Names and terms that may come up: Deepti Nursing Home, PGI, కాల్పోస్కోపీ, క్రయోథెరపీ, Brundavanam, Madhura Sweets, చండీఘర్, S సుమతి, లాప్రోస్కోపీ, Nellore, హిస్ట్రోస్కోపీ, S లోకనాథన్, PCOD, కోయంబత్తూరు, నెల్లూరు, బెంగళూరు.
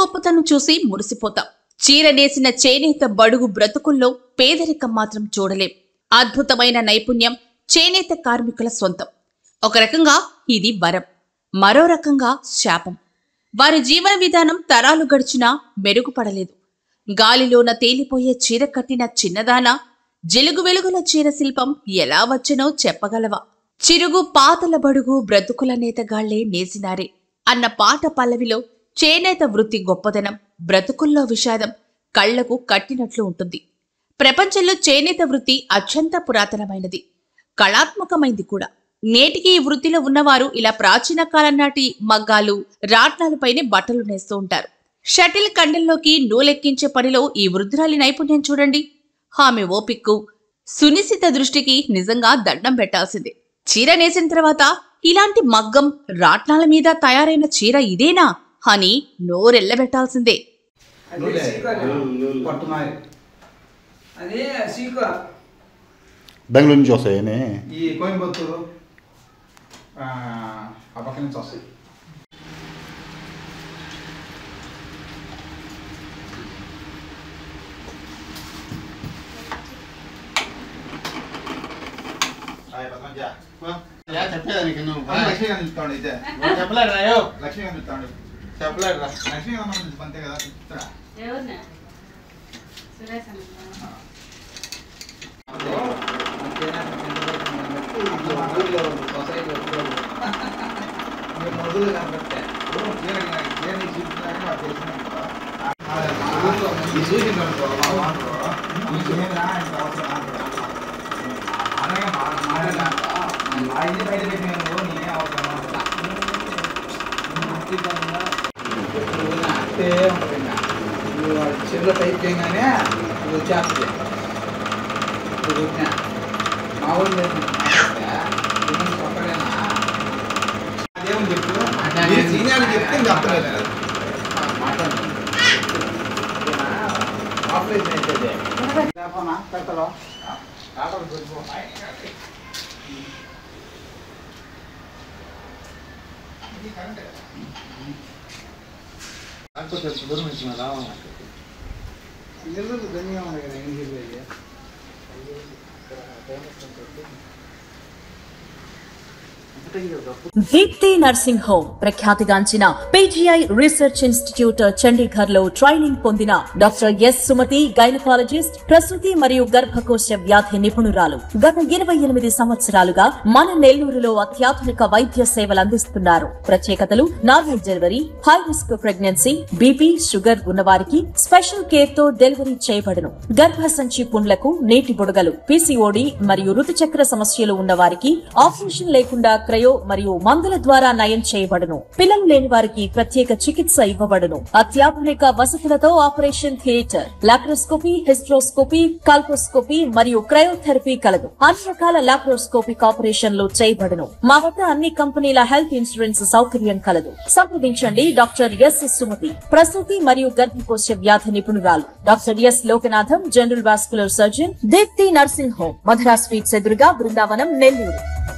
గొప్పతనం చూసి మురిసిపోతాం. చీరనేసిన చేనేత బడుగు బ్రతుకుల్లో పేదరికం మాత్రం చూడలేం. అద్భుతమైన నైపుణ్యం చేనేత కార్మికుల సొంతం. ఒక రకంగా ఇది వరం, మరో రకంగా శాపం. వారి జీవన విధానం తరాలు గడిచినా మెరుగుపడలేదు. గాలిలోన తేలిపోయే చీర కట్టిన చిన్నదాన జిలుగు వెలుగుల చీర శిల్పం ఎలా వచ్చనో చెప్పగలవా? చిరుగు పాతల బడుగు బ్రతుకుల నేతగాళ్లే నేసినారే అన్న పాట పల్లవిలో చేనేత వృత్తి గొప్పదనం, బ్రతుకుల్లో విషాదం కళ్లకు కట్టినట్లు ఉంటుంది. ప్రపంచంలో చేనేత వృత్తి అత్యంత పురాతనమైనది, కళాత్మకమైంది కూడా. నేటికి ఈ వృత్తిలో ఉన్నవారు ఇలా ప్రాచీన కాలం నాటి మగ్గాలు, రాట్నాలపైనే బట్టలు నేస్తూ ఉంటారు. షటిల్ కండల్లోకి నూలెక్కించే పనిలో ఈ వృద్ధురాలి నైపుణ్యం చూడండి. ఆమె ఓపిక్కు, సునిశిత దృష్టికి నిజంగా దండం పెట్టాల్సిందే. చీర నేసిన తర్వాత ఇలాంటి మగ్గం, రాట్నాల మీద తయారైన చీర ఇదేనా అని నోరెల్లబెట్టాల్సిందే. బెంగళూరు నుంచి వస్తాయనే ఈ కోయంబత్తూరు ఆ పక్క నుంచి వస్తాయి. చెప్పేదానికి చెప్పలేడు లక్ష్మీ కనిపిస్తాడు, చెప్పలేడు రా లక్ష్మీ అంతే కదా చెప్తారా? చిన్న టైప్ చేయగానే చేస్తుంది దీప్తి నర్సింగ్ హోమ్ ప్రఖ్యాతిగాంచిన PGI రీసెర్చ్ ఇన్స్టిట్యూట్ చండీఘర్ లో ట్రైనింగ్ పొందిన డాక్టర్ S సుమతి, గైనకాలజిస్ట్, ప్రసూతి మరియు గర్భకోశ వ్యాధి నిపుణురాలు. గత 28 సంవత్సరాలుగా మన నెల్లూరులో అత్యాధునిక వైద్య సేవలు అందిస్తున్నారు. ప్రత్యేకతలు: normal delivery, high risk pregnancy, BP, sugar ఉన్నవారికి స్పెషల్ కేర్ తో డెలివరీ చేయబడును. గర్భసంచి పుండ్లకు, నీటి బుడగలు, PCOD మరియు ఋతుచక్ర సమస్యలు ఉన్నవారికి ఆపరేషన్ లేకుండా క్రయో మరియు మందుల ద్వారా నయం చేయబడును. పిల్లలు లేని వారికి ప్రత్యేక చికిత్స ఇవ్వబడును. అత్యాధునిక వసతులతో operation theatre, లాప్రోస్కోపీ, హిస్ట్రోస్కోపీ, కాల్పోస్కోపీ మరియు క్రయోథెరపీ కలదు. అన్ని రకాల లాప్రోస్కోపిక్ ఆపరేషన్లు చేయబడును. మా వద్ద అన్ని కంపెనీల హెల్త్ ఇన్సూరెన్స్ సౌకర్యం కలదు. సంప్రదించండి డాక్టర్ S సుమతి, ప్రసూతి మరియు గర్భకోశ వ్యాధి నిపుణురాలు. Doctor S లోకనాథన్, general vascular surgeon, Deepti nursing home, Madhura sweets ఎదురుగా, బృందావనం, నెల్లూరు.